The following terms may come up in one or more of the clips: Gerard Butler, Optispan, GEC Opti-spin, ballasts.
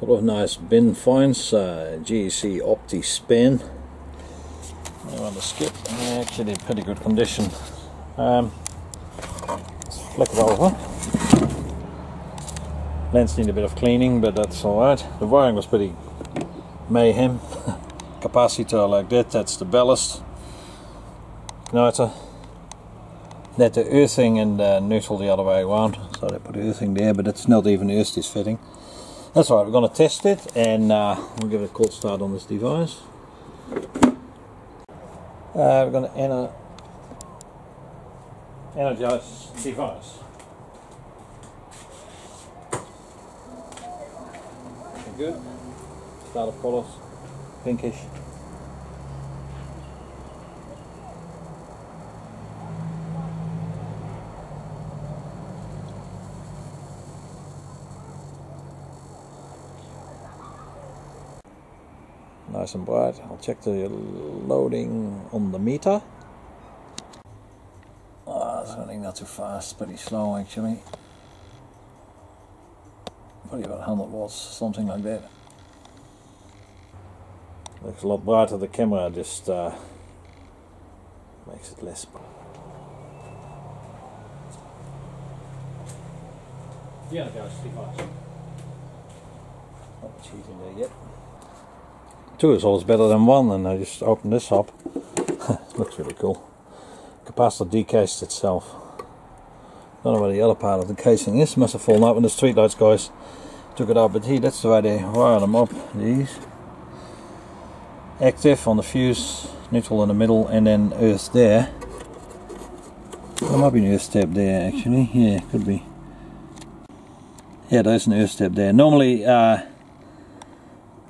Couple of nice bin finds, GEC Opti-spin. On the skip, actually pretty good condition. Flick it over. Lens need a bit of cleaning, but that's alright. The wiring was pretty mayhem. Capacitor like that, that's the ballast. Igniter. Net the earthing and neutral the other way around. So they put earthing there, but it's not even earthed this fitting. That's all right, we're going to test it, and we'll give it a cold start on this device. We're going to energize the device. Good. Start of colors, pinkish. Nice and bright. I'll check the loading on the meter. It's running not too fast, pretty slow actually. Probably about 100 watts, something like that. Looks a lot brighter. The camera just makes it less bright. Yeah, guys, sleep fast. Not cheating there yet. Two is always better than one, and I just opened this up. Looks really cool. Capacitor decased itself. Don't know where the other part of the casing is. Must have fallen out when the street lights guys took it out. But here, that's the way they wire them up. These active on the fuse, neutral in the middle, and then earth there. There might be an earth step there actually. Yeah, could be. Yeah, there's an earth step there. Normally,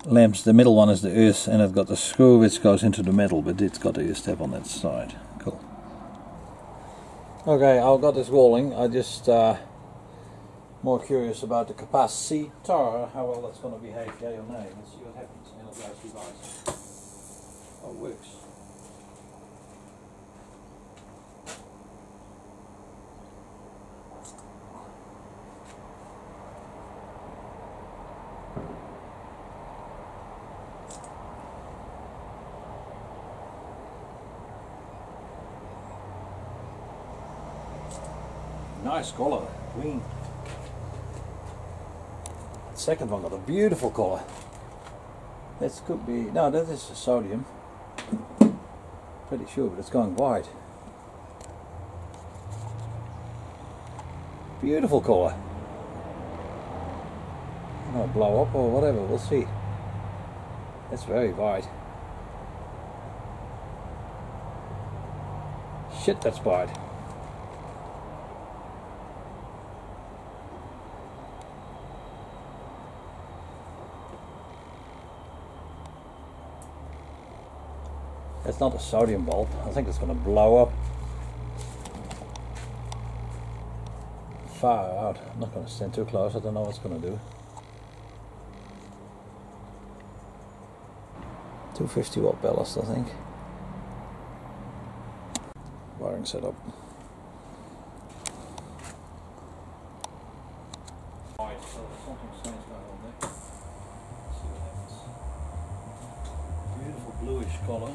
lamps, the middle one is the earth, and it's got the screw which goes into the metal, but it's got the earth step on that side. Cool. Okay, I've got this rolling. I just more curious about the capacitor, how well that's going to behave, yay or nay. Let's see what happens. Energize device. Oh, it works. Nice colour, green. The second one got a beautiful colour. This could be, no, that is sodium. Pretty sure, but it's going white. Beautiful colour. It might blow up or whatever, we'll see. That's very white. Shit, that's white. It's not a sodium bulb. I think it's going to blow up. Far out. I'm not going to stand too close. I don't know what it's going to do. 250 watt ballast, I think. Wiring setup. Beautiful bluish color.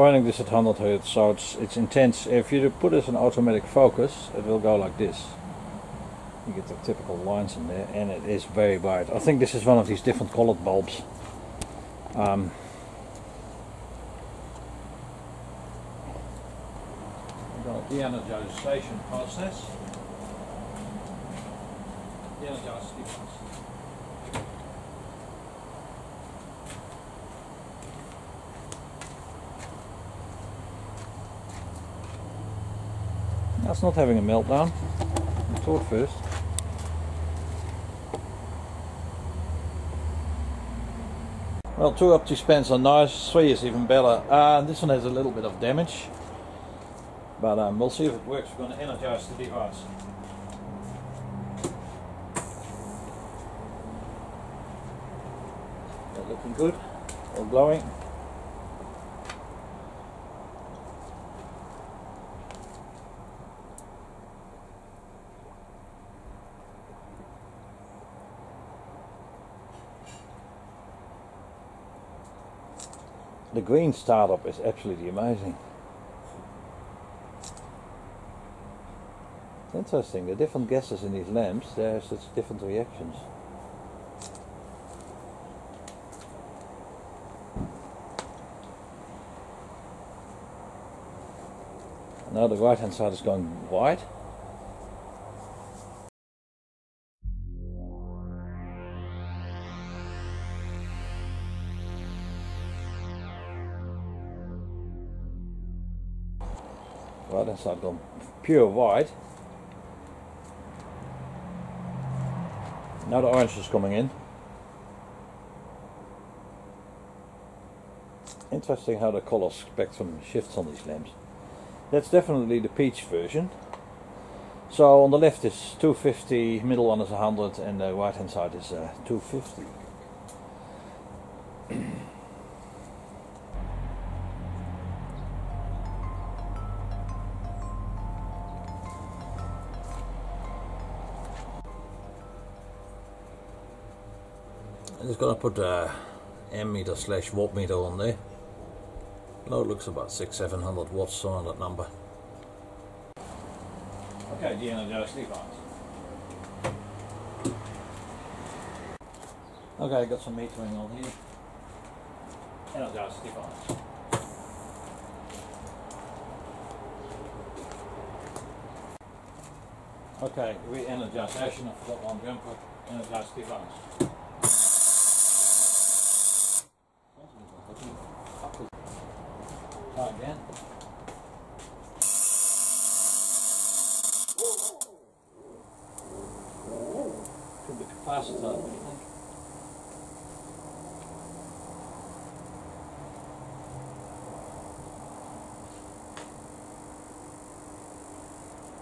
running this at 100 Hz, so it's intense. If you put this in automatic focus, it will go like this. You get the typical lines in there, and it is very bright. I think this is one of these different colored bulbs. We've got the energization process. The energization process. That's not having a meltdown. I thought first. Well, 2 Optispans are nice, 3 is even better. This one has a little bit of damage, but we'll see if it works. We're going to energize the device. They're looking good, all glowing. The green startup is absolutely amazing. It's interesting, the different gases in these lamps, they have such different reactions. Now the right hand side is going white. Right hand side gone pure white. Now the orange is coming in. Interesting how the color spectrum shifts on these lamps. That's definitely the peach version. So on the left is 250, middle one is 100, and the right hand side is 250. I'm just going to put ammeter / watt meter on there. No, it looks about 600-700 watts, so on that number. Okay, the energized device. Okay, I got some metering on here. Energized device. Okay, re-energization of that one jumper. Energized device. Again. Could be capacitor, I think.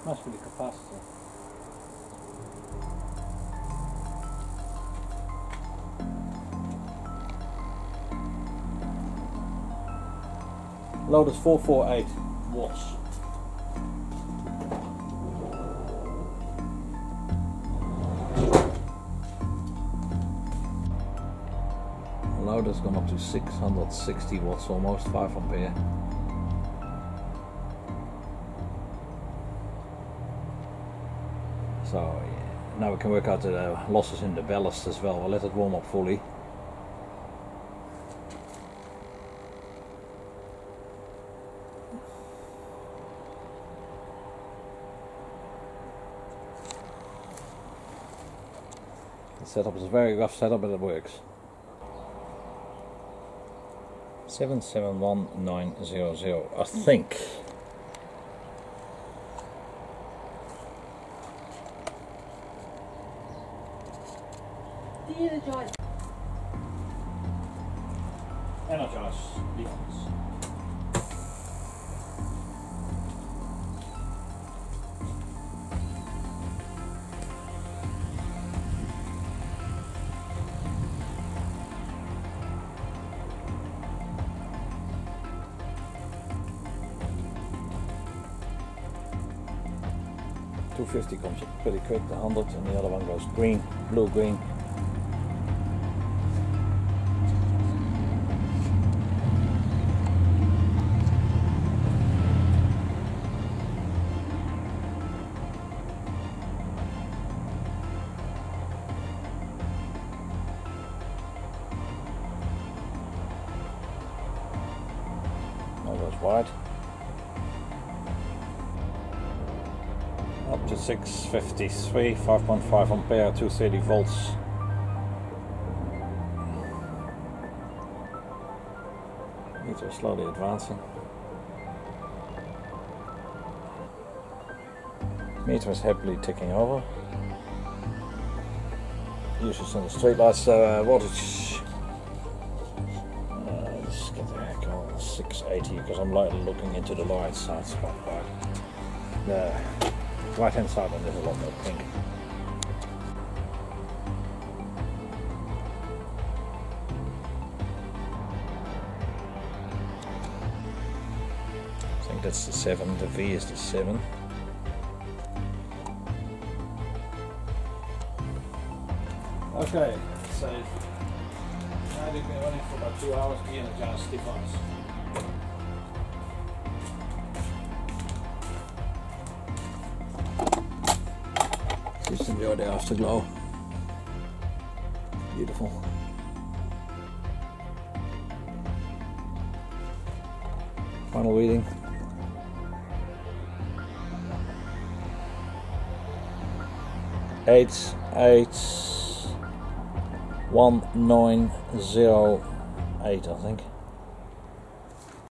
Must be the capacitor. Load is 448 watts. Load has gone up to 660 watts, almost 5 ampere. So yeah, now we can work out the losses in the ballast as well. We'll let it warm up fully. Setup is a very rough setup, but it works. 771900, I think. Energize. Energize device. The 250 comes up pretty quick, the 100, and the other one goes green, blue-green. right. Up to 653, 5.5 ampere, 230 volts. Meters slowly advancing. Meter is happily ticking over. Uses on the street lights, wattage. Let's get the heck on 680 because I'm looking into the light side spot. The right hand side one is a lot more pink. I think that's the 7, the V is the 7. Okay, so now we've been running for about 2 hours to energize the device. Just enjoy the afterglow. Beautiful. Final reading. 8, 8. 1908, I think.